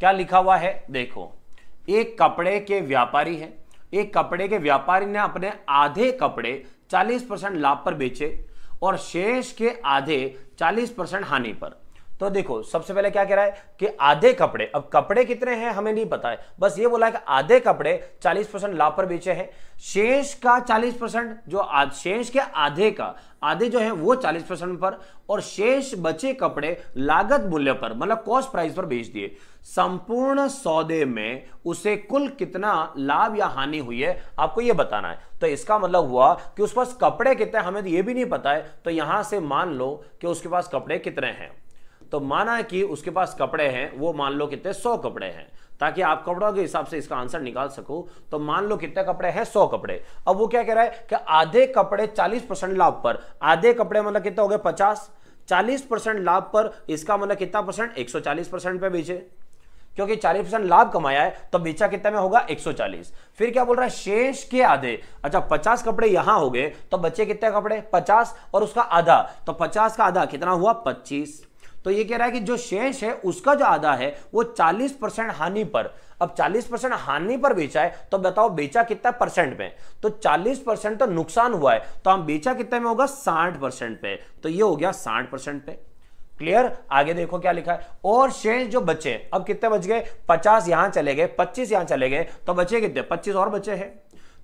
क्या लिखा हुआ है, देखो, एक कपड़े के व्यापारी है, एक कपड़े के व्यापारी ने अपने आधे कपड़े 40% लाभ पर बेचे और शेष के आधे 40% हानि पर। तो देखो सबसे पहले क्या कह रहा है कि आधे कपड़े, अब कपड़े कितने हैं हमें नहीं पता है, बस ये बोला है कि आधे कपड़े 40% लाभ पर बेचे हैं, शेष का 40% जो शेष के आधे का आधे जो है वो 40% पर, और शेष बचे कपड़े लागत मूल्य पर मतलब कॉस्ट प्राइस पर बेच दिए। संपूर्ण सौदे में उसे कुल कितना लाभ या हानि हुई है आपको ये बताना है। तो इसका मतलब हुआ कि उसके पास कपड़े कितने, हमें तो ये भी नहीं पता है, तो यहां से मान लो कि उसके पास कपड़े कितने हैं। तो माना कि उसके पास कपड़े हैं, वो मान लो कितने 100 कपड़े हैं, ताकि आप कपड़ों के हिसाब से इसका आंसर निकाल सको। तो मान लो कितने कपड़े हैं 100 कपड़े। अब वो क्या कह रहा है कि आधे कपड़े 40% लाभ पर, आधे कपड़े मतलब कितना हो गया 50, 40% लाभ पर इसका मतलब कितना परसेंट 140% पे बेचे, क्योंकि 40% लाभ कमाया है तो बेचा कितने में होगा 140। फिर क्या बोल रहा है शेष के आधे, अच्छा 50 कपड़े यहां हो गए तो बचे कितने कपड़े 50 और उसका आधा, तो 50 का आधा कितना हुआ 25। तो ये कह रहा है कि जो शेष है उसका जो आधा है वो 40% हानि पर, अब 40% हानि पर बेचा है तो बताओ बेचा कितना परसेंट में, तो 40% तो नुकसान हुआ है, तो हम बेचा कितने में होगा 60% पे, तो ये हो गया 60% पे। क्लियर, आगे देखो क्या लिखा है, और शेष जो बचे, अब कितने बच गए 50 यहां चले गए 25 यहां चले गए तो बचे कितने 25 और बचे हैं,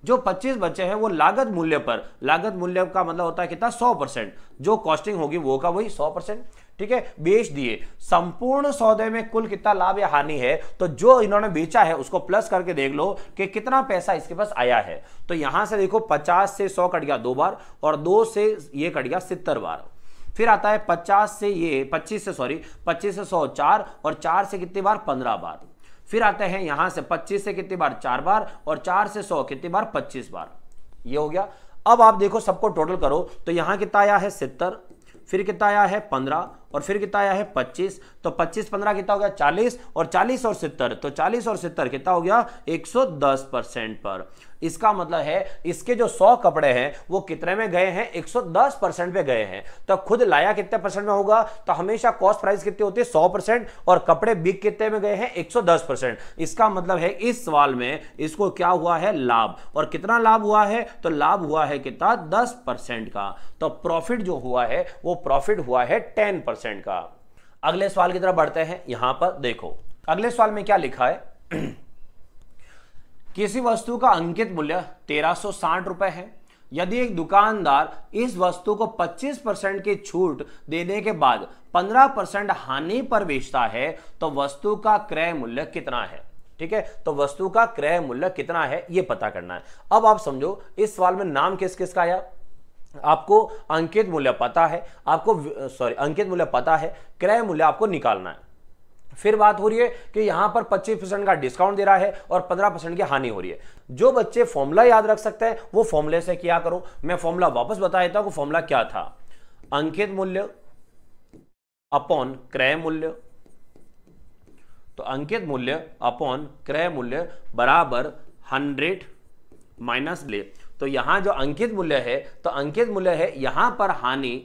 जो 25 बचे हैं वो लागत मूल्य पर, लागत मूल्य का मतलब होता है कितना 100%, जो कॉस्टिंग होगी वो का वही 100%, ठीक है, बेच दिए। संपूर्ण सौदे में कुल कितना लाभ या हानि है, तो जो इन्होंने बेचा है उसको प्लस करके देख लो कि कितना पैसा इसके पास आया है। तो यहां से देखो 50 से 100 कट गया 2 बार और 2 से ये कट गया 70 बार। फिर आता है 25 से 100 4 और 4 से कितनी बार 15 बार। फिर आते हैं यहां से 25 से कितनी बार 4 बार और 4 से 100 कितनी बार 25 बार, ये हो गया। अब आप देखो सबको टोटल करो तो यहां कितना आया है 70, फिर कितना आया है 15 और फिर कितना आया है 25, तो 25 15 कितना हो गया 40 और 40 और 70, तो 40 और 70 कितना हो गया 110% पर। इसका मतलब है इसके जो 100 कपड़े हैं वो कितने में गए हैं 110% पे गए हैं। तो खुद लाया कितने परसेंट में होगा, तो हमेशा कॉस्ट प्राइस कितनी होती है 100% और कपड़े बिक कितने में गए हैं 110%। इसका मतलब है इस सवाल में इसको क्या हुआ है लाभ, और कितना लाभ हुआ है, तो लाभ हुआ है कितना 10% का। तो प्रॉफिट जो हुआ है वो प्रॉफिट हुआ है 10% का। अगले सवाल की तरफ बढ़ते हैं। यहां पर देखो अगले सवाल में क्या लिखा है, किसी वस्तु का अंकित मूल्य 1360 रुपए है। यदि एक दुकानदार इस वस्तु को 25% की छूट देने के बाद 15% हानि पर बेचता है तो वस्तु का क्रय मूल्य कितना है। ठीक है, तो वस्तु का क्रय मूल्य कितना है ये पता करना है। अब आप समझो इस सवाल में नाम किस किस का आया, आपको अंकित मूल्य पता है, आपको अंकित मूल्य पता है, क्रय मूल्य आपको निकालना है। फिर बात हो रही है कि यहां पर 25% का डिस्काउंट दे रहा है और 15% की हानि हो रही है। जो बच्चे फॉर्मूला याद रख सकते हैं वो फॉर्मूले से किया करो। मैं फॉर्मूला वापस बता देता हूं, फॉर्मूला क्या था, अंकित मूल्य अपॉन क्रय मूल्य। तो अंकित मूल्य अपॉन क्रय मूल्य बराबर 100 माइनस ले, तो यहां जो अंकित मूल्य है, तो अंकित मूल्य है यहां पर हानि,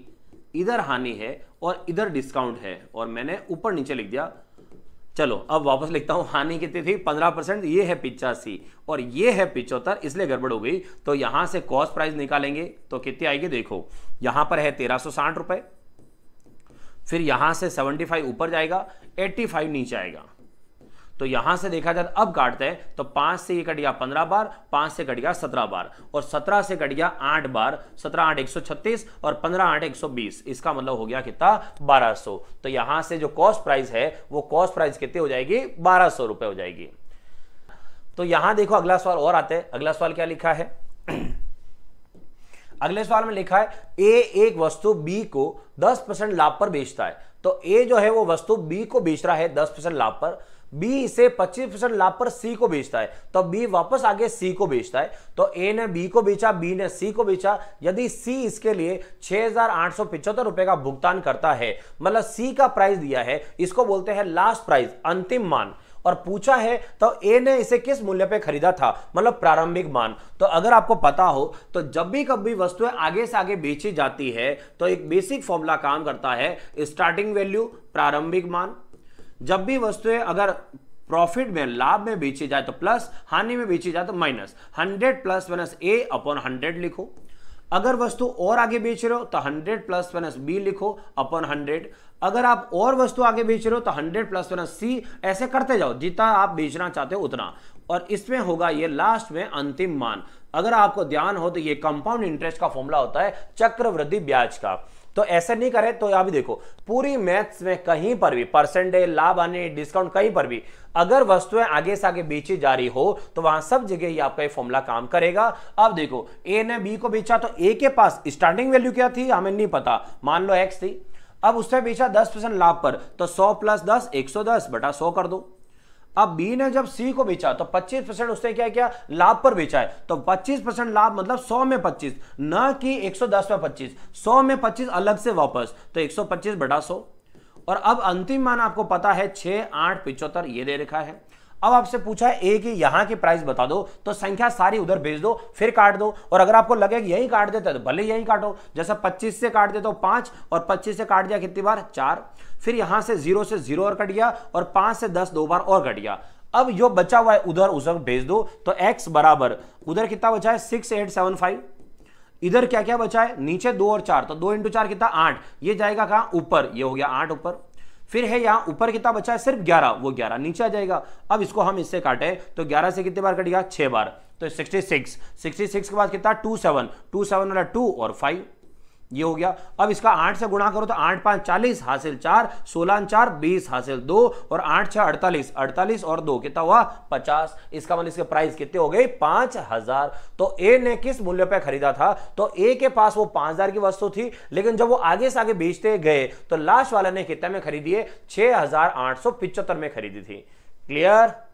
इधर हानि है और इधर डिस्काउंट है, और मैंने ऊपर नीचे लिख दिया। चलो अब वापस लिखता हूं, हानि कितनी थी 15%, ये है 85 और ये है 75, इसलिए गड़बड़ हो गई। तो यहां से कॉस्ट प्राइस निकालेंगे तो कितनी आएगी, देखो यहां पर है 1360 रुपए, फिर यहां से 75 ऊपर जाएगा, 85 नीचे आएगा। तो यहां से देखा जाए अब काटते हैं तो 5 से ये कट गया 15 बार, 5 से कट गया 17 बार और 17 से कट गया 8 बार, 17 8 136 और 15 8 120, इसका मतलब हो गया कितना 1200। तो यहां से जो कॉस्ट प्राइस है वो कॉस्ट प्राइस कितनी हो जाएगी 1200 रुपए हो जाएगी। तो यहां देखो अगला सवाल और आते हैं। अगला सवाल क्या लिखा है, अगले सवाल में लिखा है ए एक वस्तु बी को 10% लाभ पर बेचता है। तो ए जो है वो वस्तु बी को बेच रहा है 10% लाभ पर, बी इसे 25% लाभ पर सी को बेचता है, तो बी वापस आगे सी को बेचता है। तो ए ने बी को बेचा, बी ने सी को बेचा। यदि सी इसके लिए 6875 रुपए का भुगतान करता है, मतलब सी का प्राइस दिया है, इसको बोलते हैं लास्ट प्राइस, अंतिम मान, और पूछा है तो ए ने इसे किस मूल्य पे खरीदा था, मतलब प्रारंभिक मान। तो अगर आपको पता हो तो जब भी कभी वस्तुएं आगे से आगे बेची जाती है तो एक बेसिक फॉर्मूला काम करता है, स्टार्टिंग वैल्यू प्रारंभिक मान। जब भी वस्तुएं अगर प्रॉफिट में, लाभ में बेची जाए तो प्लस, हानि में बेची जाए तो माइनस। 100 + -a/100 लिखो। अगर वस्तु और आगे बेच रहे हो तो 100 ± b लिखो अपॉन 100। अगर आप और वस्तु आगे बेच रहे हो तो 100 ± c, ऐसे करते जाओ जितना आप बेचना चाहते हो उतना। और इसमें होगा ये लास्ट में अंतिम मान। अगर आपको ध्यान हो तो ये कंपाउंड इंटरेस्ट का फॉर्मूला होता है चक्रवृद्धि ब्याज का। तो ऐसे नहीं करें तो अभी देखो पूरी मैथ्स में कहीं पर भी परसेंटेज, लाभ, आने, डिस्काउंट, कहीं पर भी अगर वस्तुएं आगे से आगे बेची जा रही हो तो वहां सब जगह ही आपका ये फॉर्मूला काम करेगा। अब देखो ए ने बी को बेचा तो ए के पास स्टार्टिंग वैल्यू क्या थी हमें नहीं पता, मान लो एक्स थी। अब उसने बेचा 10% लाभ पर तो 100 + 10 = 110 बटा 100 कर दो। अब बी ने जब सी को बेचा तो 25% उसने क्या किया, लाभ पर बेचा है तो 25% लाभ मतलब 100 में 25, ना कि 110 में 25, 100 में 25 अलग से वापस, तो 125 बटा 100। और अब अंतिम मान आपको पता है 6,875, ये दे रखा है। अब आपसे पूछा है ए की यहाँ की प्राइस बता दो, तो संख्या सारी उधर भेज दो फिर काट दो। और अगर आपको लगे कि यहीं काट देते तो भले यहीं काटो, जैसे 25 से काट देते हो 5 और 25 से काट दिया कितनी बार 4, फिर यहाँ से 0 और कट गया और 5 से 10 2 बार और कट गया। अब जो बचा हुआ है उधर उधर भेज दो तो एक्स बराबर उधर कितना बचा है 6,875, इधर क्या क्या बचा है नीचे 2 और 4 तो 2 × 4 कितना 8, ये जाएगा कहाँ ऊपर, ये हो गया 8 ऊपर। फिर है यहाँ ऊपर कितना बचा है सिर्फ 11, वो 11 नीचे आ जाएगा। अब इसको हम इससे काटें तो 11 से कितने बार कटेगा 6 बार, तो 66, 66 के बाद कितना 27, 27 वाला 2 और 5, ये हो गया। अब इसका 8 से गुणा करो तो 8 × 5 = 40 हासिल 4, 16 × 4 = 20 हासिल 2 और 8 × 6 = 48, 48 और 2 कितना हुआ 50। इसका मतलब इसके प्राइस कितने हो गई 5,000। तो ए ने किस मूल्य पे खरीदा था, तो ए के पास वो 5,000 की वस्तु थी, लेकिन जब वो आगे से आगे बेचते गए तो लास्ट वाले ने कितने में खरीदी है 6,875 में खरीदी थी। क्लियर।